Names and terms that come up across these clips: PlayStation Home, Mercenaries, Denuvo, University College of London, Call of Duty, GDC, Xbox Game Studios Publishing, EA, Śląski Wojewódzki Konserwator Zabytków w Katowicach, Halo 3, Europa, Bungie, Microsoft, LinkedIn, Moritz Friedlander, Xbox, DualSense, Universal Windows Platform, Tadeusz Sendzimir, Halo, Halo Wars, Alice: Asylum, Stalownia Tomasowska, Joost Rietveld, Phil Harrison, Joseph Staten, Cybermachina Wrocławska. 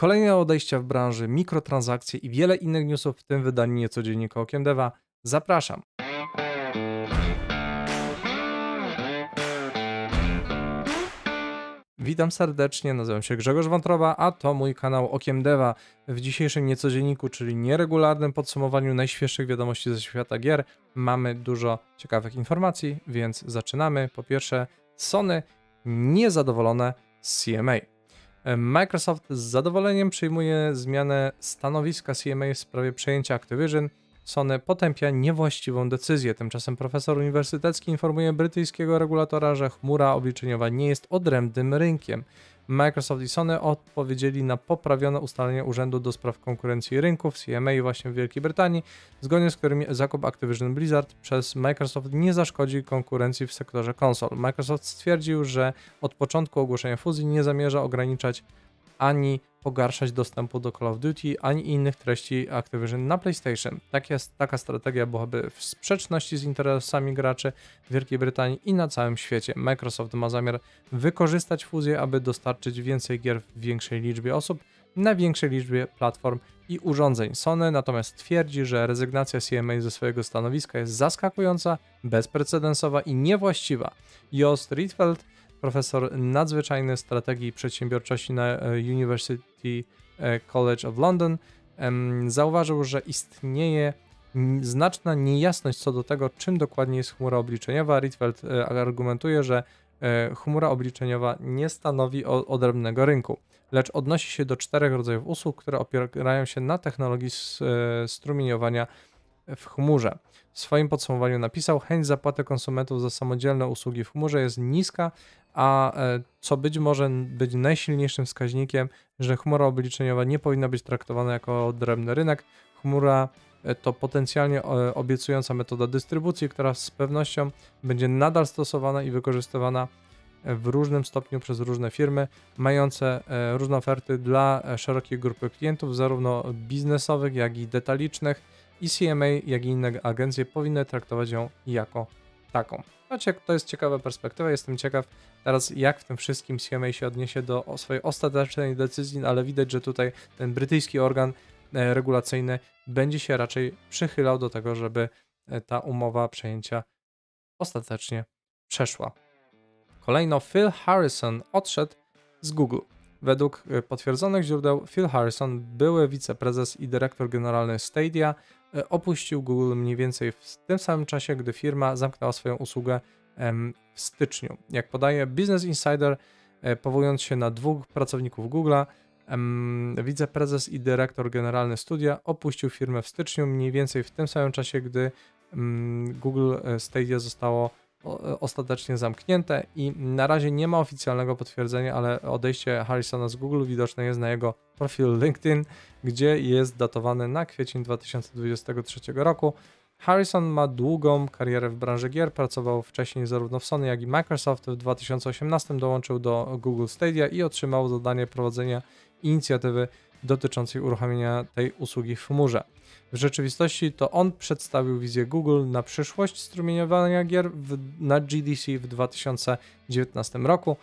Kolejne odejścia w branży, mikrotransakcje i wiele innych newsów w tym wydaniu niecodziennika Okiem Deva. Zapraszam. Witam serdecznie, nazywam się Grzegorz Wątroba, a to mój kanał Okiem Deva. W dzisiejszym niecodzienniku, czyli nieregularnym podsumowaniu najświeższych wiadomości ze świata gier, mamy dużo ciekawych informacji, więc zaczynamy. Po pierwsze, Sony niezadowolone z CMA. Microsoft z zadowoleniem przyjmuje zmianę stanowiska CMA w sprawie przejęcia Activision. Sony potępia niewłaściwą decyzję. Tymczasem profesor uniwersytecki informuje brytyjskiego regulatora, że chmura obliczeniowa nie jest odrębnym rynkiem. Microsoft i Sony odpowiedzieli na poprawione ustalenie Urzędu do Spraw Konkurencji i Rynków CMA właśnie w Wielkiej Brytanii, zgodnie z którymi zakup Activision Blizzard przez Microsoft nie zaszkodzi konkurencji w sektorze konsol. Microsoft stwierdził, że od początku ogłoszenia fuzji nie zamierza ograniczać ani pogarszać dostępu do Call of Duty, ani innych treści Activision na PlayStation. Taka strategia byłaby w sprzeczności z interesami graczy w Wielkiej Brytanii i na całym świecie. Microsoft ma zamiar wykorzystać fuzję, aby dostarczyć więcej gier w większej liczbie osób, na większej liczbie platform i urządzeń. Sony natomiast twierdzi, że rezygnacja CMA ze swojego stanowiska jest zaskakująca, bezprecedensowa i niewłaściwa. Joost Rietveld, profesor nadzwyczajny strategii i przedsiębiorczości na University College of London, zauważył, że istnieje znaczna niejasność co do tego, czym dokładnie jest chmura obliczeniowa. Rietveld argumentuje, że chmura obliczeniowa nie stanowi odrębnego rynku, lecz odnosi się do czterech rodzajów usług, które opierają się na technologii strumieniowania w chmurze. W swoim podsumowaniu napisał: chęć zapłaty konsumentów za samodzielne usługi w chmurze jest niska, a co być może być najsilniejszym wskaźnikiem, że chmura obliczeniowa nie powinna być traktowana jako odrębny rynek. Chmura to potencjalnie obiecująca metoda dystrybucji, która z pewnością będzie nadal stosowana i wykorzystywana w różnym stopniu przez różne firmy mające różne oferty dla szerokiej grupy klientów, zarówno biznesowych, jak i detalicznych. I CMA, jak i inne agencje powinny traktować ją jako taką. To jest ciekawa perspektywa, jestem ciekaw teraz, jak w tym wszystkim CMA się odniesie do swojej ostatecznej decyzji, ale widać, że tutaj ten brytyjski organ regulacyjny będzie się raczej przychylał do tego, żeby ta umowa przejęcia ostatecznie przeszła. Kolejno, Phil Harrison odszedł z Google. Według potwierdzonych źródeł Phil Harrison, były wiceprezes i dyrektor generalny Stadia, opuścił Google mniej więcej w tym samym czasie, gdy firma zamknęła swoją usługę w styczniu. Jak podaje Business Insider, powołując się na dwóch pracowników Google'a, wiceprezes i dyrektor generalny studia opuścił firmę w styczniu mniej więcej w tym samym czasie, gdy Google Stadia zostało ostatecznie zamknięte i na razie nie ma oficjalnego potwierdzenia, ale odejście Harrisona z Google widoczne jest na jego profilu LinkedIn, gdzie jest datowany na kwiecień 2023 roku. Harrison ma długą karierę w branży gier, pracował wcześniej zarówno w Sony, jak i Microsoft. W 2018 dołączył do Google Stadia i otrzymał zadanie prowadzenia inicjatywy dotyczącej uruchomienia tej usługi w chmurze. W rzeczywistości to on przedstawił wizję Google na przyszłość strumieniowania gier na GDC w 2019 roku.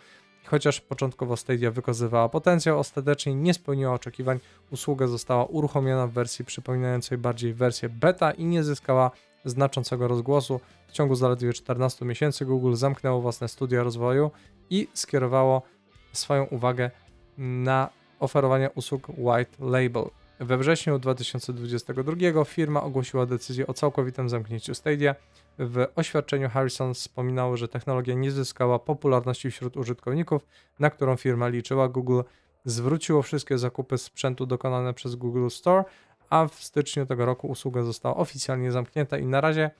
Chociaż początkowo Stadia wykazywała potencjał, ostatecznie nie spełniła oczekiwań. Usługa została uruchomiona w wersji przypominającej bardziej wersję beta i nie zyskała znaczącego rozgłosu. W ciągu zaledwie 14 miesięcy Google zamknęło własne studia rozwoju i skierowało swoją uwagę na oferowanie usług white label. We wrześniu 2022 firma ogłosiła decyzję o całkowitym zamknięciu Stadia. W oświadczeniu Harrison wspominał, że technologia nie zyskała popularności wśród użytkowników, na którą firma liczyła. Google zwróciło wszystkie zakupy sprzętu dokonane przez Google Store, a w styczniu tego roku usługa została oficjalnie zamknięta i na razie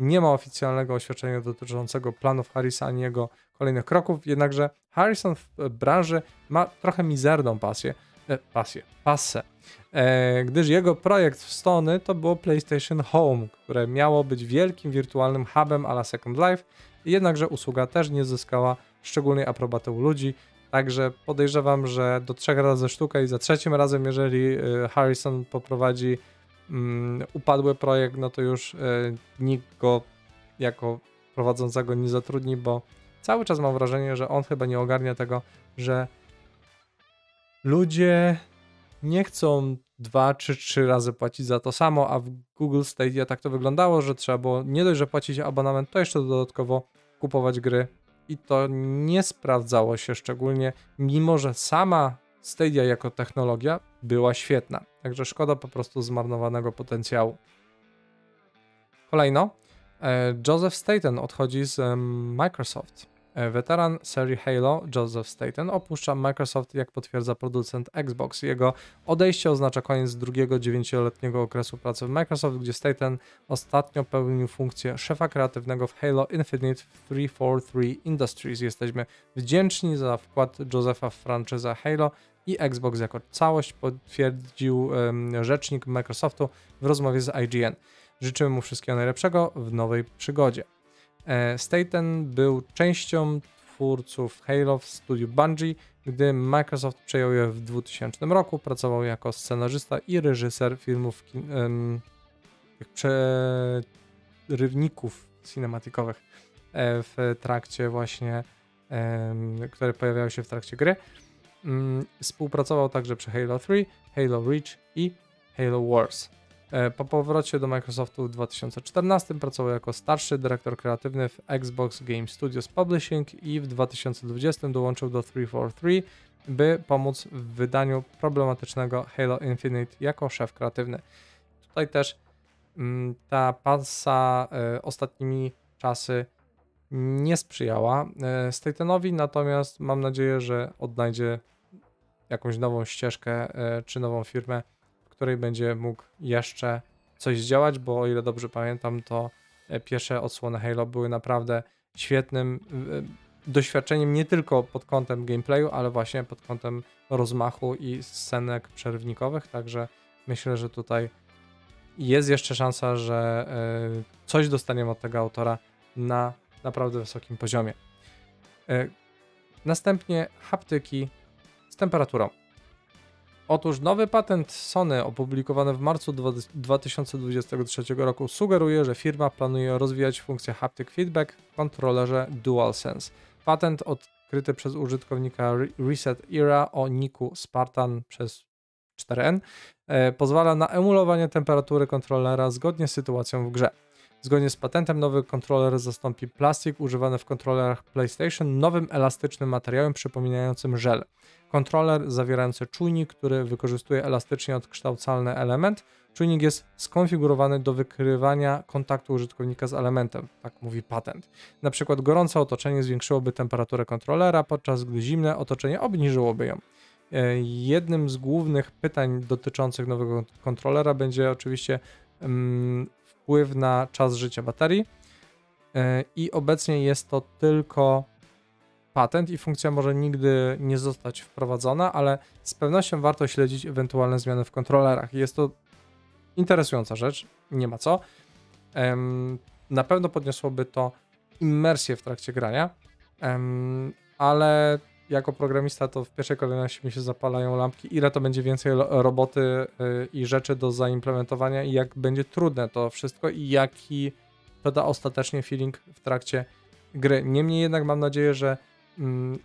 nie ma oficjalnego oświadczenia dotyczącego planów Harrisa ani jego kolejnych kroków, jednakże Harrison w branży ma trochę mizerną pasję, gdyż jego projekt w Sony to było PlayStation Home, które miało być wielkim wirtualnym hubem à la Second Life, jednakże usługa też nie zyskała szczególnej aprobaty u ludzi, także podejrzewam, że do 3 razy sztuka i za trzecim razem, jeżeli Harrison poprowadzi upadły projekt, no to już nikt go jako prowadzącego nie zatrudni, bo cały czas mam wrażenie, że on chyba nie ogarnia tego, że ludzie nie chcą 2 czy 3 razy płacić za to samo, a w Google Stadia tak to wyglądało, że trzeba było nie dość, że płacić abonament, to jeszcze dodatkowo kupować gry i to nie sprawdzało się szczególnie, mimo że sama Stadia jako technologia była świetna. Także szkoda po prostu zmarnowanego potencjału. Kolejno, Joseph Staten odchodzi z Microsoft. Weteran serii Halo, Joseph Staten, opuszcza Microsoft, jak potwierdza producent Xbox. Jego odejście oznacza koniec drugiego 9-letniego okresu pracy w Microsoft, gdzie Staten ostatnio pełnił funkcję szefa kreatywnego w Halo Infinite w 343 Industries. Jesteśmy wdzięczni za wkład Josepha w franczyzę Halo i Xbox jako całość, potwierdził rzecznik Microsoftu w rozmowie z IGN. Życzymy mu wszystkiego najlepszego w nowej przygodzie. Staten był częścią twórców Halo w studiu Bungie, gdy Microsoft przejął je w 2000 roku. Pracował jako scenarzysta i reżyser filmów przerywników cinematikowych w trakcie właśnie, które pojawiały się w trakcie gry. Współpracował także przy Halo 3, Halo Reach i Halo Wars. Po powrocie do Microsoftu w 2014 pracował jako starszy dyrektor kreatywny w Xbox Game Studios Publishing i w 2020 dołączył do 343, by pomóc w wydaniu problematycznego Halo Infinite jako szef kreatywny. Tutaj też ta pasa ostatnimi czasy nie sprzyjała Statenowi, natomiast mam nadzieję, że odnajdzie jakąś nową ścieżkę czy nową firmę, w której będzie mógł jeszcze coś zdziałać, bo o ile dobrze pamiętam, to pierwsze odsłony Halo były naprawdę świetnym doświadczeniem, nie tylko pod kątem gameplayu, ale właśnie pod kątem rozmachu i scenek przerwnikowych, także myślę, że tutaj jest jeszcze szansa, że coś dostaniemy od tego autora na naprawdę wysokim poziomie. Następnie haptyki z temperaturą. Otóż nowy patent Sony opublikowany w marcu 2023 roku sugeruje, że firma planuje rozwijać funkcję haptic feedback w kontrolerze DualSense. Patent odkryty przez użytkownika Reset Era o niku Spartan przez 4N pozwala na emulowanie temperatury kontrolera zgodnie z sytuacją w grze. Zgodnie z patentem nowy kontroler zastąpi plastik używany w kontrolerach PlayStation nowym elastycznym materiałem przypominającym żel. Kontroler zawierający czujnik, który wykorzystuje elastycznie odkształcalny element. Czujnik jest skonfigurowany do wykrywania kontaktu użytkownika z elementem, tak mówi patent. Na przykład gorące otoczenie zwiększyłoby temperaturę kontrolera, podczas gdy zimne otoczenie obniżyłoby ją. Jednym z głównych pytań dotyczących nowego kontrolera będzie oczywiście wpływ na czas życia baterii i obecnie jest to tylko patent i funkcja może nigdy nie zostać wprowadzona, ale z pewnością warto śledzić ewentualne zmiany w kontrolerach. Jest to interesująca rzecz, nie ma co. Na pewno podniosłoby to immersję w trakcie grania, ale jako programista to w pierwszej kolejności mi się zapalają lampki, ile to będzie więcej roboty i rzeczy do zaimplementowania i jak będzie trudne to wszystko i jaki to da ostatecznie feeling w trakcie gry. Niemniej jednak mam nadzieję, że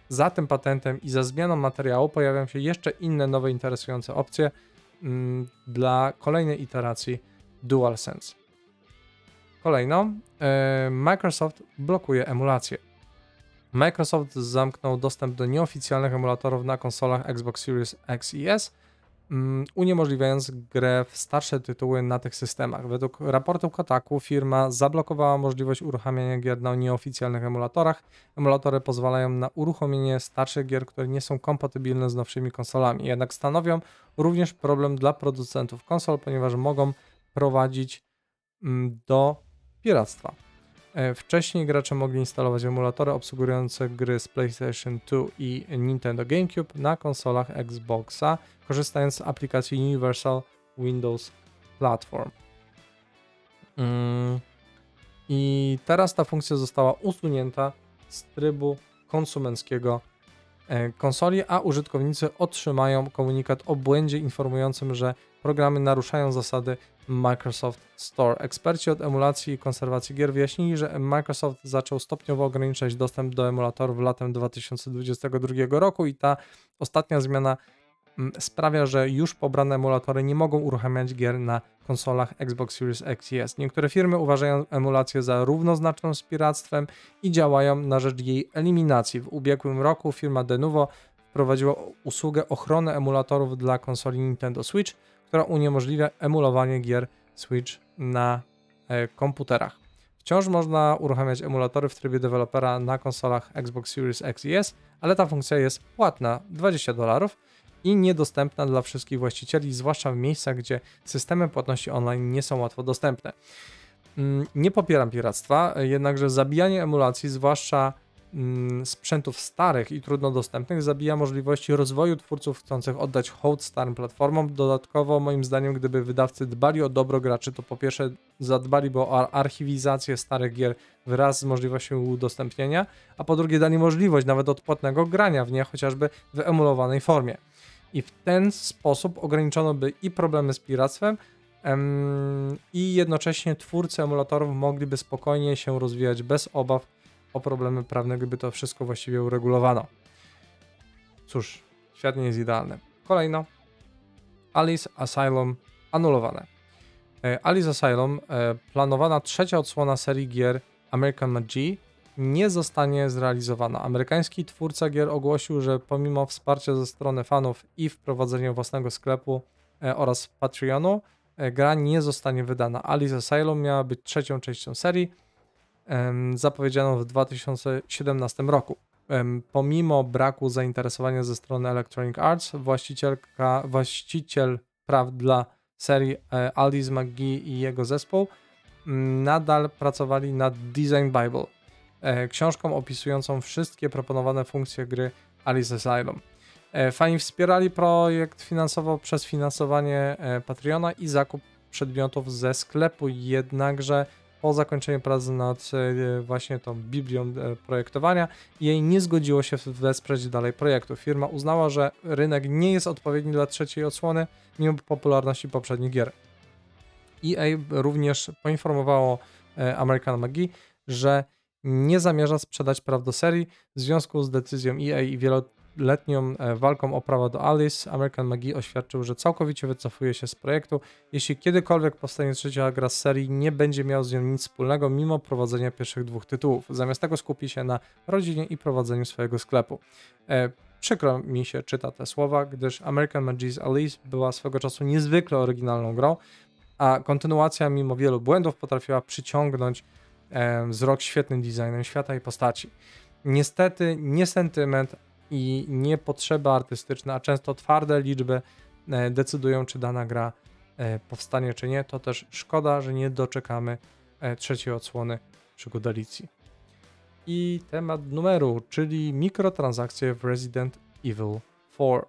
za tym patentem i za zmianą materiału pojawią się jeszcze inne nowe interesujące opcje dla kolejnej iteracji DualSense. Kolejno, Microsoft blokuje emulację. Microsoft zamknął dostęp do nieoficjalnych emulatorów na konsolach Xbox Series X i S, uniemożliwiając grę w starsze tytuły na tych systemach. Według raportu Kotaku firma zablokowała możliwość uruchamiania gier na nieoficjalnych emulatorach. Emulatory pozwalają na uruchomienie starszych gier, które nie są kompatybilne z nowszymi konsolami. Jednak stanowią również problem dla producentów konsol, ponieważ mogą prowadzić do piractwa. Wcześniej gracze mogli instalować emulatory obsługujące gry z PlayStation 2 i Nintendo GameCube na konsolach Xboxa, korzystając z aplikacji Universal Windows Platform. I teraz ta funkcja została usunięta z trybu konsumenckiego konsoli, a użytkownicy otrzymają komunikat o błędzie informującym, że programy naruszają zasady Microsoft Store. Eksperci od emulacji i konserwacji gier wyjaśnili, że Microsoft zaczął stopniowo ograniczać dostęp do emulatorów latem 2022 roku i ta ostatnia zmiana sprawia, że już pobrane emulatory nie mogą uruchamiać gier na konsolach Xbox Series X i S. Niektóre firmy uważają emulację za równoznaczną z piractwem i działają na rzecz jej eliminacji. W ubiegłym roku firma Denuvo wprowadziła usługę ochrony emulatorów dla konsoli Nintendo Switch, która uniemożliwia emulowanie gier Switch na komputerach. Wciąż można uruchamiać emulatory w trybie dewelopera na konsolach Xbox Series X i S, ale ta funkcja jest płatna, $20, i niedostępna dla wszystkich właścicieli, zwłaszcza w miejscach, gdzie systemy płatności online nie są łatwo dostępne. Nie popieram piractwa, jednakże zabijanie emulacji, zwłaszcza sprzętów starych i trudno dostępnych, zabija możliwości rozwoju twórców chcących oddać hołd starym platformom. Dodatkowo moim zdaniem, gdyby wydawcy dbali o dobro graczy, to po pierwsze zadbaliby o archiwizację starych gier wraz z możliwością udostępnienia, a po drugie dali możliwość nawet odpłatnego grania w nie, chociażby w emulowanej formie. I w ten sposób ograniczono by i problemy z piractwem, i jednocześnie twórcy emulatorów mogliby spokojnie się rozwijać bez obaw o problemy prawne, gdyby to wszystko właściwie uregulowano. Cóż, świat nie jest idealny. Kolejno, Alice Asylum anulowane. Alice Asylum, planowana trzecia odsłona serii gier American McGee, nie zostanie zrealizowana. Amerykański twórca gier ogłosił, że pomimo wsparcia ze strony fanów i wprowadzenia własnego sklepu oraz Patreonu, gra nie zostanie wydana. Alice Asylum miała być trzecią częścią serii, zapowiedzianą w 2017 roku. Pomimo braku zainteresowania ze strony Electronic Arts, właściciel praw dla serii Alice McGee i jego zespół nadal pracowali nad Design Bible, książką opisującą wszystkie proponowane funkcje gry Alice Asylum. Fani wspierali projekt finansowo przez finansowanie Patreona i zakup przedmiotów ze sklepu, jednakże po zakończeniu pracy nad właśnie tą biblią projektowania jej nie zgodziło się wesprzeć dalej projektu. Firma uznała, że rynek nie jest odpowiedni dla trzeciej odsłony mimo popularności poprzednich gier. EA również poinformowało American McGee, że nie zamierza sprzedać praw do serii. W związku z decyzją EA i wieloletnią walką o prawa do Alice, American McGee oświadczył, że całkowicie wycofuje się z projektu. Jeśli kiedykolwiek powstanie trzecia gra z serii, nie będzie miał z nią nic wspólnego mimo prowadzenia pierwszych dwóch tytułów. Zamiast tego skupi się na rodzinie i prowadzeniu swojego sklepu. Przykro mi się czyta te słowa, gdyż American McGee's Alice była swego czasu niezwykle oryginalną grą, a kontynuacja mimo wielu błędów potrafiła przyciągnąć wzrok świetnym designem świata i postaci. Niestety nie sentyment i nie potrzeba artystyczna, a często twarde liczby decydują, czy dana gra powstanie, czy nie. To też szkoda, że nie doczekamy trzeciej odsłony przygód Alicji. I temat numeru, czyli mikrotransakcje w Resident Evil 4.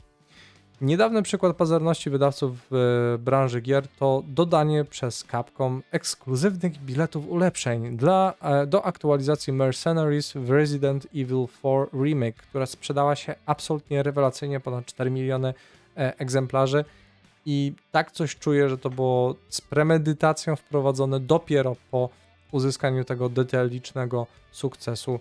Niedawny przykład pazerności wydawców w branży gier to dodanie przez Capcom ekskluzywnych biletów ulepszeń do aktualizacji Mercenaries w Resident Evil 4 Remake, która sprzedała się absolutnie rewelacyjnie, ponad 4 miliony egzemplarzy, i tak coś czuję, że to było z premedytacją wprowadzone dopiero po uzyskaniu tego detalicznego sukcesu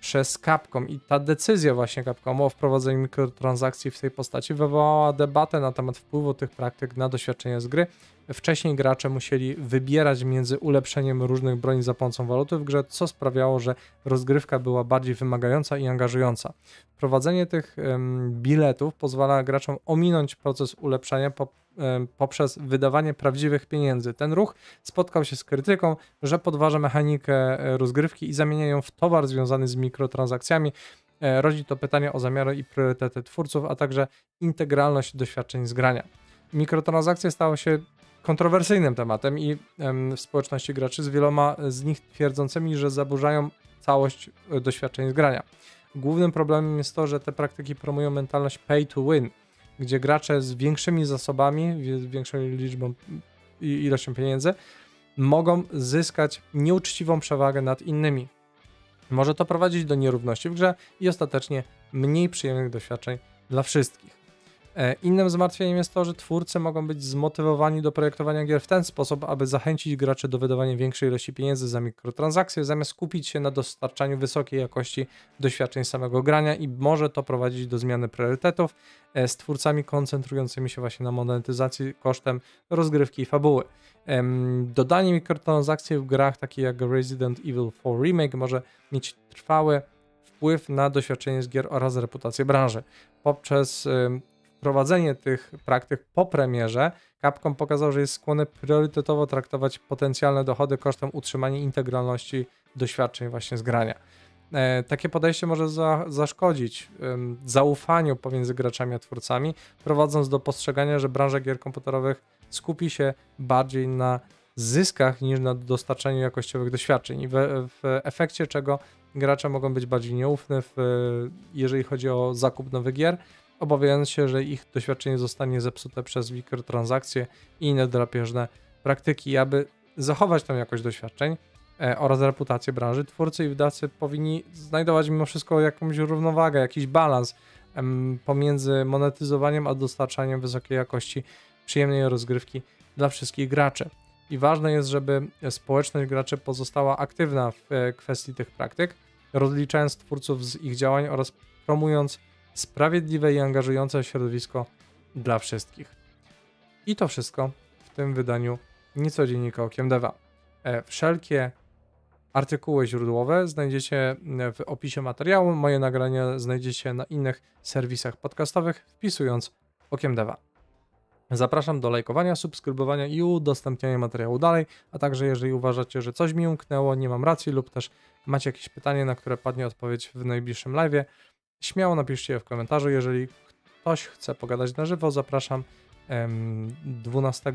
przez Capcom, i ta decyzja właśnie Capcomu o wprowadzeniu mikrotransakcji w tej postaci wywołała debatę na temat wpływu tych praktyk na doświadczenie z gry. Wcześniej gracze musieli wybierać między ulepszeniem różnych broni za pomocą waluty w grze, co sprawiało, że rozgrywka była bardziej wymagająca i angażująca. Wprowadzenie tych biletów pozwala graczom ominąć proces ulepszania poprzez wydawanie prawdziwych pieniędzy. Ten ruch spotkał się z krytyką, że podważa mechanikę rozgrywki i zamienia ją w towar związany z mikrotransakcjami. Rodzi to pytanie o zamiary i priorytety twórców, a także integralność doświadczeń z grania. Mikrotransakcje stały się kontrowersyjnym tematem i w społeczności graczy, z wieloma z nich twierdzącymi, że zaburzają całość doświadczeń z grania. Głównym problemem jest to, że te praktyki promują mentalność pay to win, gdzie gracze z większymi zasobami, z większą liczbą i ilością pieniędzy mogą zyskać nieuczciwą przewagę nad innymi. Może to prowadzić do nierówności w grze i ostatecznie mniej przyjemnych doświadczeń dla wszystkich. Innym zmartwieniem jest to, że twórcy mogą być zmotywowani do projektowania gier w ten sposób, aby zachęcić graczy do wydawania większej ilości pieniędzy za mikrotransakcje, zamiast skupić się na dostarczaniu wysokiej jakości doświadczeń samego grania, i może to prowadzić do zmiany priorytetów z twórcami koncentrującymi się właśnie na monetyzacji kosztem rozgrywki i fabuły. Dodanie mikrotransakcji w grach takich jak Resident Evil 4 Remake może mieć trwały wpływ na doświadczenie z gier oraz reputację branży. Poprzez prowadzenie tych praktyk po premierze Capcom pokazał, że jest skłonny priorytetowo traktować potencjalne dochody kosztem utrzymania integralności doświadczeń właśnie z grania. Takie podejście może zaszkodzić zaufaniu pomiędzy graczami a twórcami, prowadząc do postrzegania, że branża gier komputerowych skupi się bardziej na zyskach niż na dostarczeniu jakościowych doświadczeń, i w efekcie czego gracze mogą być bardziej nieufni, jeżeli chodzi o zakup nowych gier, obawiając się, że ich doświadczenie zostanie zepsute przez mikrotransakcje i inne drapieżne praktyki. Aby zachować tę jakość doświadczeń oraz reputację branży, twórcy i wydawcy powinni znajdować mimo wszystko jakąś równowagę, jakiś balans pomiędzy monetyzowaniem a dostarczaniem wysokiej jakości, przyjemnej rozgrywki dla wszystkich graczy. I ważne jest, żeby społeczność graczy pozostała aktywna w kwestii tych praktyk, rozliczając twórców z ich działań oraz promując sprawiedliwe i angażujące środowisko dla wszystkich. I to wszystko w tym wydaniu niecodziennika Okiem Deva. Wszelkie artykuły źródłowe znajdziecie w opisie materiału, moje nagrania znajdziecie na innych serwisach podcastowych, wpisując Okiem Deva. Zapraszam do lajkowania, subskrybowania i udostępniania materiału dalej, a także jeżeli uważacie, że coś mi umknęło, nie mam racji lub też macie jakieś pytanie, na które padnie odpowiedź w najbliższym live'ie, śmiało napiszcie je w komentarzu. Jeżeli ktoś chce pogadać na żywo, zapraszam 12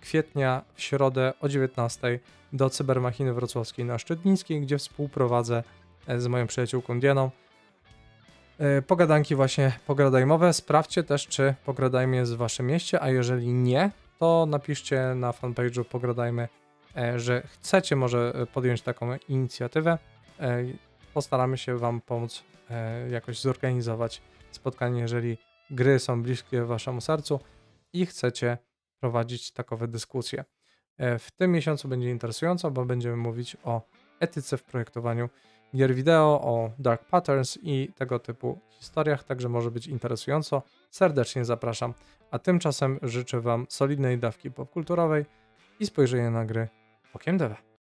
kwietnia w środę o 19:00 do Cybermachiny Wrocławskiej na Szczytnickiej, gdzie współprowadzę z moją przyjaciółką Dianą pogadanki właśnie pogradajmowe. Sprawdźcie też, czy pogradajmy jest w waszym mieście, a jeżeli nie, to napiszcie na fanpage'u Pogradajmy, że chcecie może podjąć taką inicjatywę. Postaramy się wam pomóc jakoś zorganizować spotkanie, jeżeli gry są bliskie waszemu sercu i chcecie prowadzić takowe dyskusje. W tym miesiącu będzie interesująco, bo będziemy mówić o etyce w projektowaniu gier wideo, o dark patterns i tego typu historiach, także może być interesująco. Serdecznie zapraszam, a tymczasem życzę wam solidnej dawki popkulturowej i spojrzenia na gry Okiem Deva.